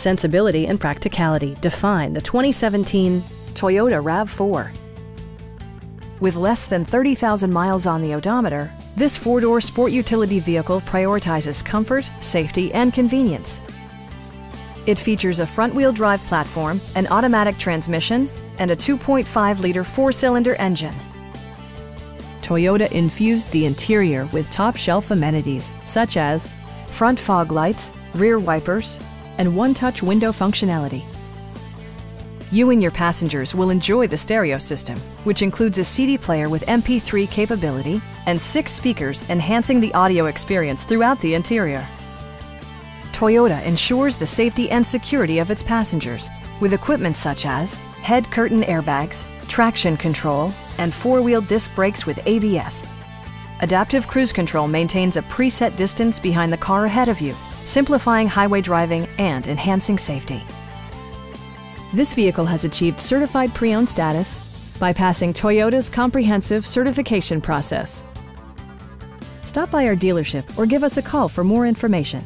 Sensibility and practicality define the 2017 Toyota RAV4. With less than 30,000 miles on the odometer, this four-door sport utility vehicle prioritizes comfort, safety, and convenience. It features a front-wheel drive platform, an automatic transmission, and a 2.5-liter four-cylinder engine. Toyota infused the interior with top-shelf amenities such as front fog lights, rear wipers, and one-touch window functionality. You and your passengers will enjoy the stereo system, which includes a CD player with MP3 capability and 6 speakers, enhancing the audio experience throughout the interior. Toyota ensures the safety and security of its passengers with equipment such as head curtain airbags, traction control, and four-wheel disc brakes with ABS. Adaptive Cruise Control maintains a preset distance behind the car ahead of you, simplifying highway driving and enhancing safety. This vehicle has achieved certified pre-owned status by passing Toyota's comprehensive certification process. Stop by our dealership or give us a call for more information.